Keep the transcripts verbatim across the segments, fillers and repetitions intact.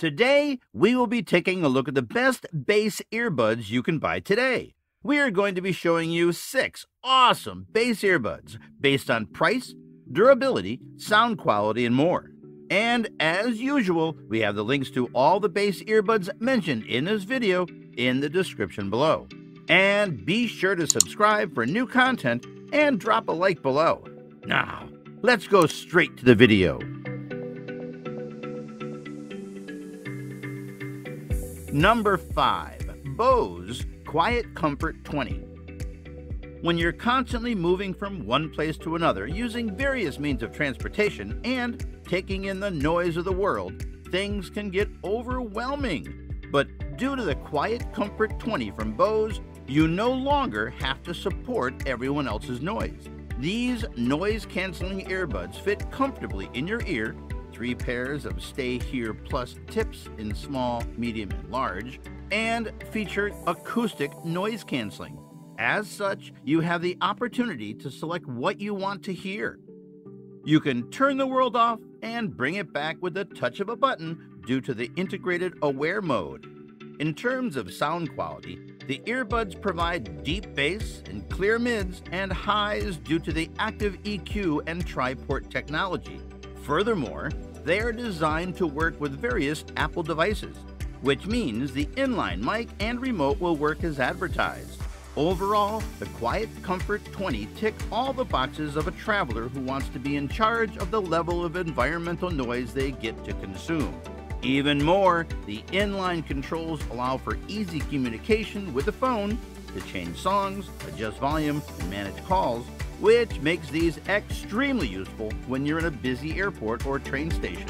Today, we will be taking a look at the best bass earbuds you can buy today. We are going to be showing you six awesome bass earbuds based on price, durability, sound quality, and more. And as usual, we have the links to all the bass earbuds mentioned in this video in the description below. And be sure to subscribe for new content and drop a like below. Now, let's go straight to the video. Number five, Bose QuietComfort twenty. When you're constantly moving from one place to another, using various means of transportation and taking in the noise of the world, things can get overwhelming. But due to the QuietComfort twenty from Bose, you no longer have to support everyone else's noise. These noise-canceling earbuds fit comfortably in your ear. Three pairs of Stay Here Plus tips in small, medium, and large, and feature acoustic noise canceling. As such, you have the opportunity to select what you want to hear. You can turn the world off and bring it back with the touch of a button due to the integrated Aware mode. In terms of sound quality, the earbuds provide deep bass and clear mids and highs due to the active E Q and tri-port technology. Furthermore, they are designed to work with various Apple devices, which means the inline mic and remote will work as advertised. Overall, the QuietComfort twenty ticks all the boxes of a traveler who wants to be in charge of the level of environmental noise they get to consume. Even more, the inline controls allow for easy communication with the phone to change songs, adjust volume, and manage calls, which makes these extremely useful when you're in a busy airport or train station.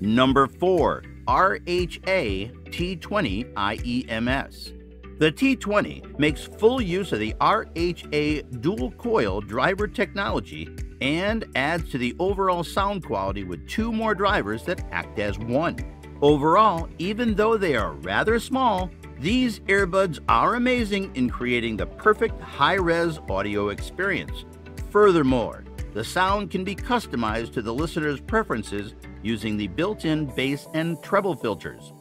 Number four, R H A T twenty I E M S. The T twenty makes full use of the R H A dual coil driver technology and adds to the overall sound quality with two more drivers that act as one. Overall, even though they are rather small, these earbuds are amazing in creating the perfect high-res audio experience. Furthermore, the sound can be customized to the listener's preferences using the built-in bass and treble filters.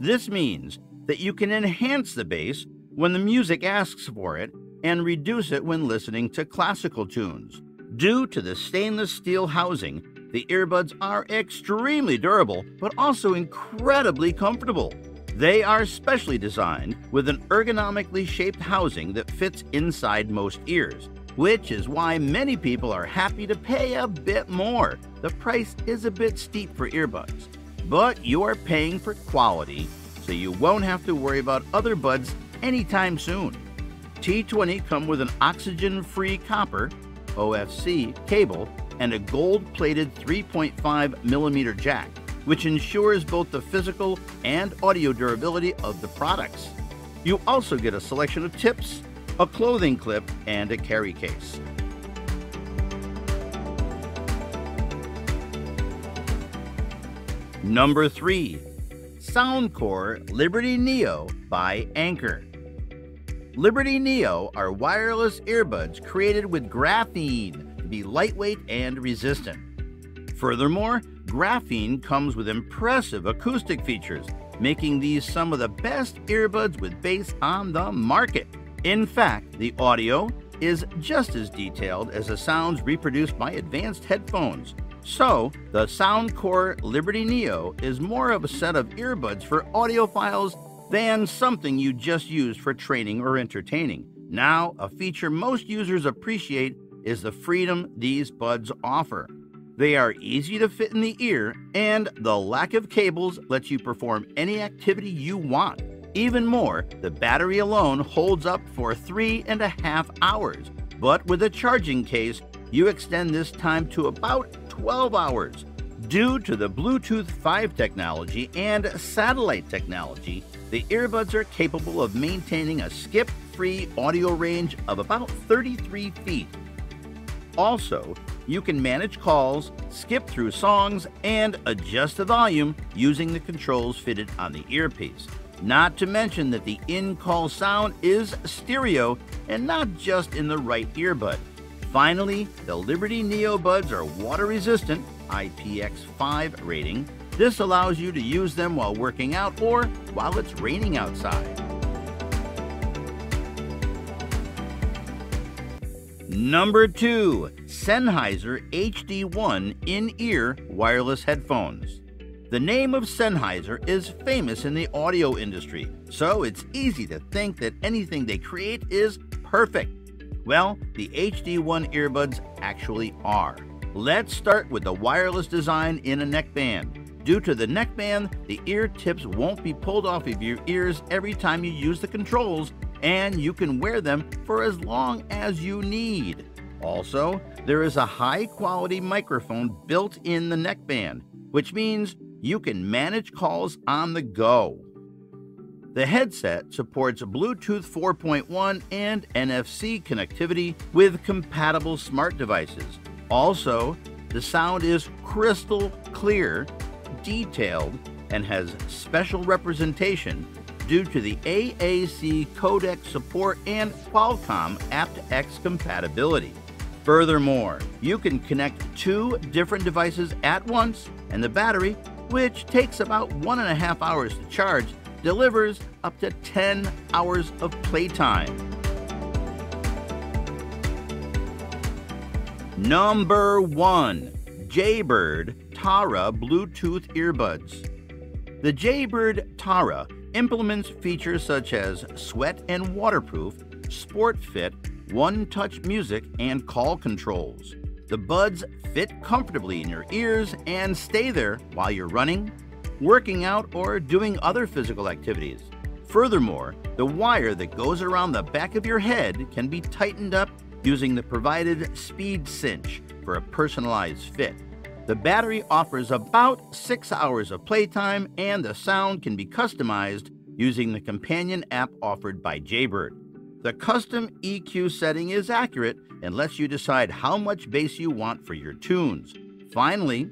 This means that you can enhance the bass when the music asks for it and reduce it when listening to classical tunes. Due to the stainless steel housing, the earbuds are extremely durable, but also incredibly comfortable. They are specially designed with an ergonomically shaped housing that fits inside most ears, which is why many people are happy to pay a bit more. The price is a bit steep for earbuds, but you are paying for quality, so you won't have to worry about other buds anytime soon. T twenty come with an oxygen-free copper O F C cable and a gold-plated three point five millimeter jack, which ensures both the physical and audio durability of the products. You also get a selection of tips, a clothing clip, and a carry case. Number three, Soundcore Liberty Neo by Anker. Liberty Neo are wireless earbuds created with graphene, be lightweight and resistant. Furthermore, graphene comes with impressive acoustic features, making these some of the best earbuds with bass on the market. In fact, the audio is just as detailed as the sounds reproduced by advanced headphones. So, the Soundcore Liberty Neo is more of a set of earbuds for audiophiles than something you just use for training or entertaining. Now, a feature most users appreciate is the freedom these buds offer. They are easy to fit in the ear, and the lack of cables lets you perform any activity you want. Even more, the battery alone holds up for three and a half hours, but with a charging case, you extend this time to about twelve hours. Due to the Bluetooth five technology and satellite technology, the earbuds are capable of maintaining a skip-free audio range of about thirty-three feet. Also, you can manage calls, skip through songs, and adjust the volume using the controls fitted on the earpiece. Not to mention that the in-call sound is stereo and not just in the right earbud. Finally, the Liberty Neo Buds are water-resistant, I P X five rating. This allows you to use them while working out or while it's raining outside. Number two, Sennheiser H D one in-ear wireless headphones. The name of Sennheiser is famous in the audio industry, so it's easy to think that anything they create is perfect. Well, the H D one earbuds actually are. Let's start with the wireless design in a neckband. Due to the neckband, the ear tips won't be pulled off of your ears every time you use the controls, and you can wear them for as long as you need. Also, there is a high-quality microphone built in the neckband, which means you can manage calls on the go. The headset supports Bluetooth four point one and N F C connectivity with compatible smart devices. Also, the sound is crystal clear, detailed, and has special representation due to the A A C codec support and Qualcomm apt X compatibility. Furthermore, you can connect two different devices at once, and the battery, which takes about one and a half hours to charge, delivers up to ten hours of playtime. Number one, Jaybird Tara Bluetooth Earbuds. The Jaybird Tara implements features such as sweat and waterproof, sport fit, one-touch music, and call controls. The buds fit comfortably in your ears and stay there while you're running, working out, or doing other physical activities. Furthermore, the wire that goes around the back of your head can be tightened up using the provided speed cinch for a personalized fit. The battery offers about six hours of playtime, and the sound can be customized using the companion app offered by Jaybird. The custom E Q setting is accurate and lets you decide how much bass you want for your tunes. Finally,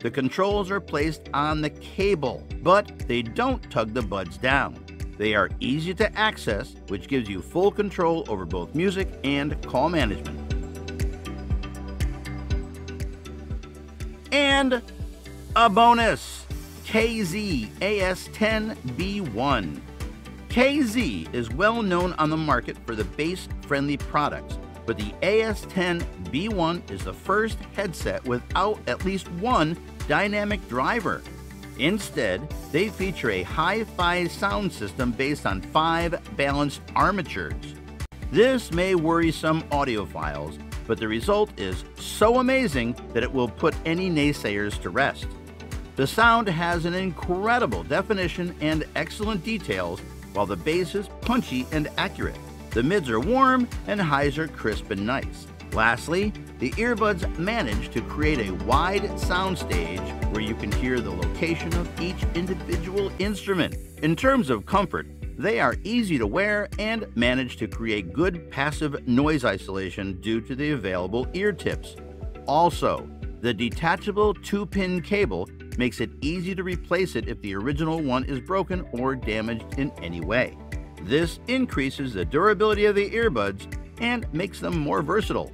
the controls are placed on the cable, but they don't tug the buds down. They are easy to access, which gives you full control over both music and call management. And a bonus, K Z A S ten B one. K Z is well known on the market for the bass-friendly products, but the A S ten B one is the first headset without at least one dynamic driver. Instead, they feature a hi-fi sound system based on five balanced armatures. This may worry some audiophiles, but the result is so amazing that it will put any naysayers to rest. The sound has an incredible definition and excellent details, while the bass is punchy and accurate. The mids are warm and highs are crisp and nice. Lastly, the earbuds manage to create a wide soundstage where you can hear the location of each individual instrument. In terms of comfort, they are easy to wear and manage to create good passive noise isolation due to the available ear tips. Also, the detachable two-pin cable makes it easy to replace it if the original one is broken or damaged in any way. This increases the durability of the earbuds and makes them more versatile.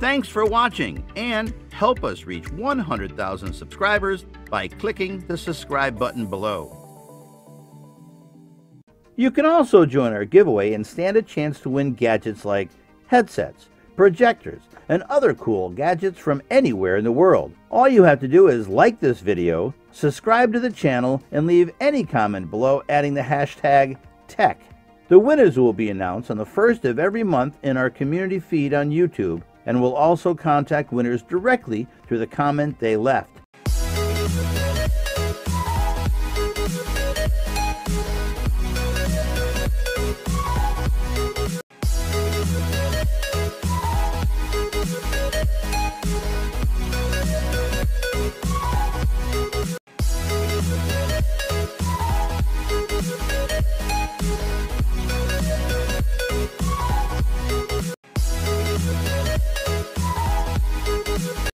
Thanks for watching, and help us reach one hundred thousand subscribers by clicking the subscribe button below. You can also join our giveaway and stand a chance to win gadgets like headsets, projectors, and other cool gadgets from anywhere in the world. All you have to do is like this video, subscribe to the channel, and leave any comment below adding the hashtag tech. The winners will be announced on the first of every month in our community feed on YouTube, and we'll also contact winners directly through the comment they left.